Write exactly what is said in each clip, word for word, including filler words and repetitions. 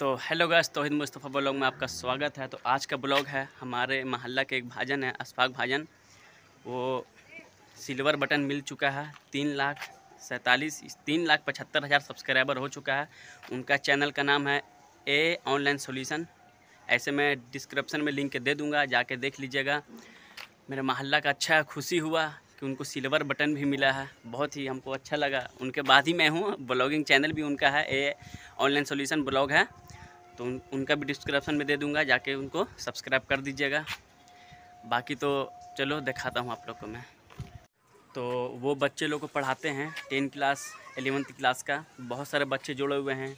तो hello guys, Tauhid Mustafa blog में आपका स्वागत है। तो आज का ब्लॉग है, हमारे महल्ला के एक भाजन है अश्फाक भाजन, वो सिल्वर बटन मिल चुका है। तीन लाख सैंतालीस तीन लाख पचहत्तर हज़ार सब्सक्राइबर हो चुका है। उनका चैनल का नाम है ए ऑनलाइन सॉल्यूशन। ऐसे मैं डिस्क्रिप्शन में लिंक दे दूँगा, जाके देख लीजिएगा। मेरे महल्ला का अच्छा खुशी हुआ कि उनको सिल्वर बटन भी मिला है, बहुत ही हमको अच्छा लगा। उनके बाद ही मैं हूँ, ब्लॉगिंग चैनल भी उनका है, ए ऑनलाइन सॉल्यूशन ब्लॉग है। तो उन, उनका भी डिस्क्रिप्शन में दे दूँगा, जाके उनको सब्सक्राइब कर दीजिएगा। बाकी तो चलो दिखाता हूँ आप लोग को मैं। तो वो बच्चे लोग को पढ़ाते हैं, टेन क्लास एलेवंथ क्लास का। बहुत सारे बच्चे जुड़े हुए हैं,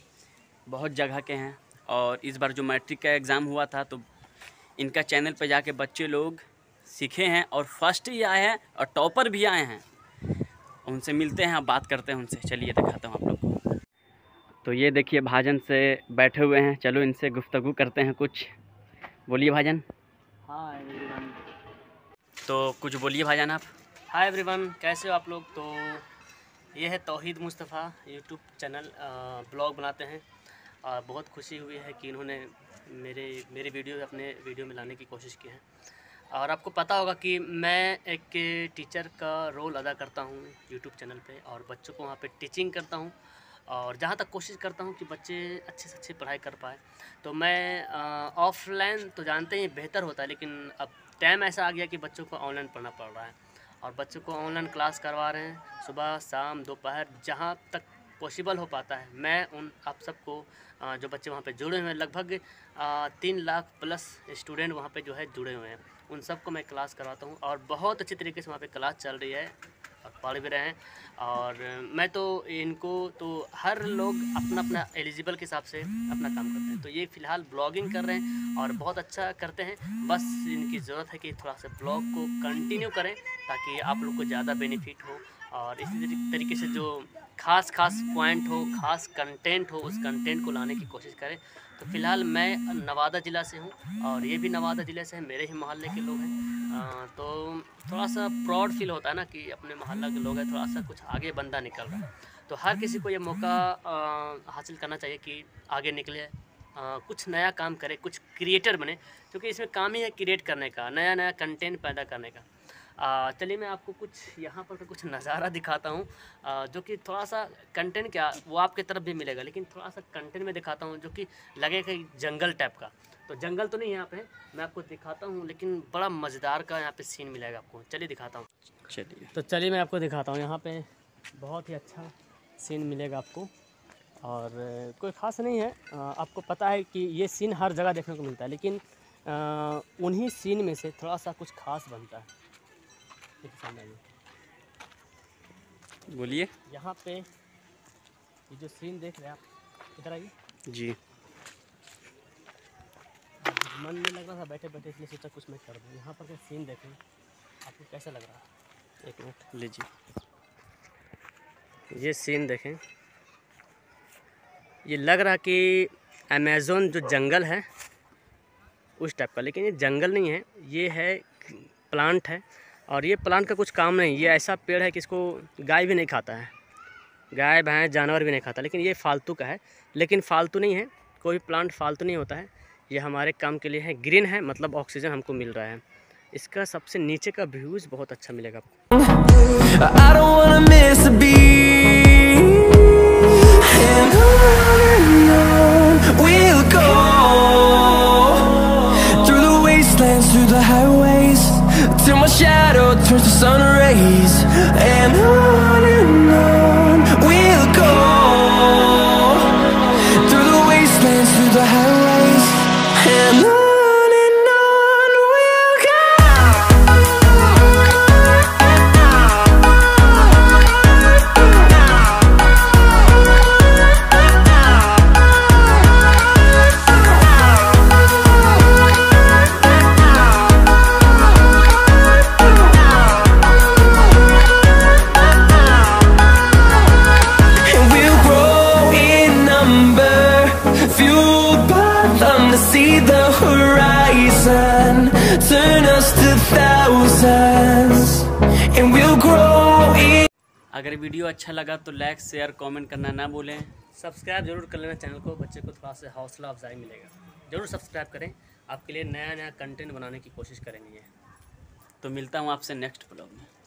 बहुत जगह के हैं। और इस बार जो मैट्रिक का एग्ज़ाम हुआ था, तो इनका चैनल पर जाके बच्चे लोग सीखे हैं और फर्स्ट ही आए हैं और टॉपर भी आए हैं। उनसे मिलते हैं, आप बात करते हैं उनसे। चलिए दिखाता हूँ आप लोग को। तो ये देखिए भाजन से बैठे हुए हैं, चलो इनसे गुफ्तगू करते हैं कुछ। बोलिए भाजन। Hi everyone. तो कुछ बोलिए भाजन आप। हाय एवरीवन, कैसे हो आप लोग। तो ये है तौहीद मुस्तफ़ा, यूट्यूब चैनल ब्लॉग बनाते हैं। और बहुत खुशी हुई है कि इन्होंने मेरे मेरी वीडियो अपने वीडियो में लाने की कोशिश की है। और आपको पता होगा कि मैं एक टीचर का रोल अदा करता हूँ यूट्यूब चैनल पे, और बच्चों को वहाँ पे टीचिंग करता हूँ। और जहाँ तक कोशिश करता हूँ कि बच्चे अच्छे से अच्छे पढ़ाई कर पाए। तो मैं ऑफ़लाइन तो जानते हैं बेहतर होता है, लेकिन अब टाइम ऐसा आ गया कि बच्चों को ऑनलाइन पढ़ना पड़ रहा है। और बच्चों को ऑनलाइन क्लास करवा रहे हैं, सुबह शाम दोपहर, जहाँ तक पॉसिबल हो पाता है। मैं उन आप सबको, जो बच्चे वहाँ पे जुड़े हुए हैं, लगभग तीन लाख प्लस स्टूडेंट वहाँ पे जो है जुड़े हुए हैं, उन सबको मैं क्लास करवाता हूँ। और बहुत अच्छी तरीके से वहाँ पे क्लास चल रही है और पढ़ भी रहे हैं। और मैं तो इनको तो हर लोग अपना अपना एलिजिबल के हिसाब से अपना काम करते हैं। तो ये फ़िलहाल ब्लॉगिंग कर रहे हैं और बहुत अच्छा करते हैं। बस इनकी ज़रूरत है कि थोड़ा सा ब्लॉग को कंटिन्यू करें, ताकि आप लोग को ज़्यादा बेनिफिट हो। और इसी तरीके से जो खास खास पॉइंट हो, खास कंटेंट हो, उस कंटेंट को लाने की कोशिश करें। तो फ़िलहाल मैं नवादा ज़िला से हूँ और ये भी नवादा ज़िले से है, मेरे ही मोहल्ले के लोग हैं। तो थोड़ा सा प्राउड फील होता है ना कि अपने मोहल्ले के लोग हैं, थोड़ा सा कुछ आगे बंदा निकल रहा है। तो हर किसी को ये मौका हासिल करना चाहिए कि आगे निकले, आ, कुछ नया काम करे, कुछ क्रिएटर बने, क्योंकि इसमें काम ही है क्रिएट करने का, नया नया कंटेंट पैदा करने का। चलिए मैं आपको कुछ यहाँ पर कुछ नज़ारा दिखाता हूँ, जो कि थोड़ा सा कंटेंट क्या वो आपके तरफ भी मिलेगा, लेकिन थोड़ा सा कंटेंट में दिखाता हूँ जो कि लगेगा जंगल टाइप का। तो जंगल तो नहीं यहाँ पे, मैं आपको दिखाता हूँ, लेकिन बड़ा मज़ेदार का यहाँ पे सीन मिलेगा आपको। चलिए दिखाता हूँ। चलिए तो चलिए मैं आपको दिखाता हूँ, यहाँ पर बहुत ही अच्छा सीन मिलेगा आपको। और कोई ख़ास नहीं है, आपको पता है कि ये सीन हर जगह देखने को मिलता है, लेकिन उन्हीं सीन में से थोड़ा सा कुछ खास बनता है। बोलिए। यहाँ पे ये जो सीन देख रहे हैं आप, इधर आइए जी। मन में लग रहा था बैठे बैठे, इसलिए सोचा कुछ मैं कर दूँ। यहाँ पर सीन देखें, आपको कैसा लग रहा है। एक मिनट लीजिए, ये सीन देखें। ये लग रहा कि अमेज़न जो जंगल है उस टाइप का, लेकिन ये जंगल नहीं है, ये है प्लांट है। और ये प्लांट का कुछ काम नहीं, ये ऐसा पेड़ है कि इसको गाय भी नहीं खाता है, गाय भैंस जानवर भी नहीं खाता। लेकिन ये फालतू का है, लेकिन फालतू नहीं है, कोई प्लांट फालतू नहीं होता है। ये हमारे काम के लिए है, ग्रीन है, मतलब ऑक्सीजन हमको मिल रहा है। इसका सबसे नीचे का व्यूज़ बहुत अच्छा मिलेगा आपको। Till my shadow turns to sun rays and on and on we'll go through the wastelands through the highways and on अगर वीडियो अच्छा लगा तो लाइक शेयर कमेंट करना ना भूलें। सब्सक्राइब जरूर कर लेना चैनल को, बच्चे को थोड़ा सा हौसला अफजाई मिलेगा। ज़रूर सब्सक्राइब करें, आपके लिए नया नया कंटेंट बनाने की कोशिश करेंगे। तो मिलता हूँ आपसे नेक्स्ट ब्लॉग में।